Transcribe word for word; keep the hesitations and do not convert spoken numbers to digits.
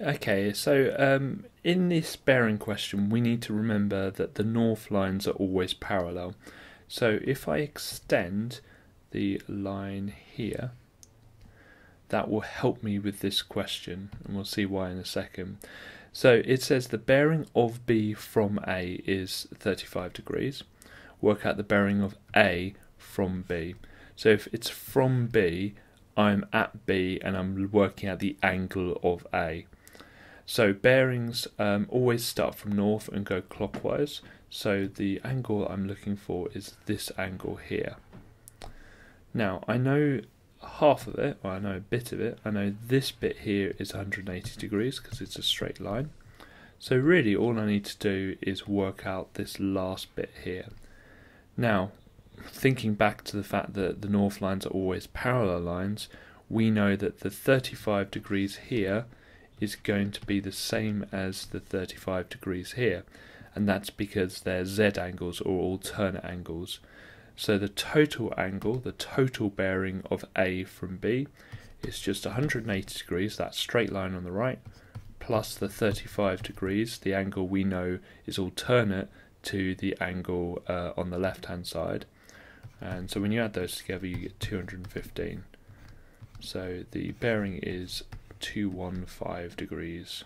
Okay, so um, in this bearing question, we need to remember that the north lines are always parallel. So if I extend the line here, that will help me with this question, and we'll see why in a second. So it says the bearing of B from A is thirty-five degrees. Work out the bearing of A from B. So if it's from B, I'm at B and I'm working out the angle of A. So bearings um, always start from north and go clockwise, so the angle I'm looking for is this angle here. Now I know half of it, or I know a bit of it. I know this bit here is one hundred eighty degrees because it's a straight line. So really all I need to do is work out this last bit here. Now thinking back to the fact that the north lines are always parallel lines, we know that the thirty-five degrees here is going to be the same as the thirty-five degrees here, and that's because their Z angles are alternate angles. So the total angle, the total bearing of A from B is just one hundred eighty degrees, that straight line on the right, plus the thirty-five degrees, the angle we know is alternate to the angle uh, on the left hand side. And so when you add those together you get two hundred fifteen. So the bearing is two hundred fifteen degrees.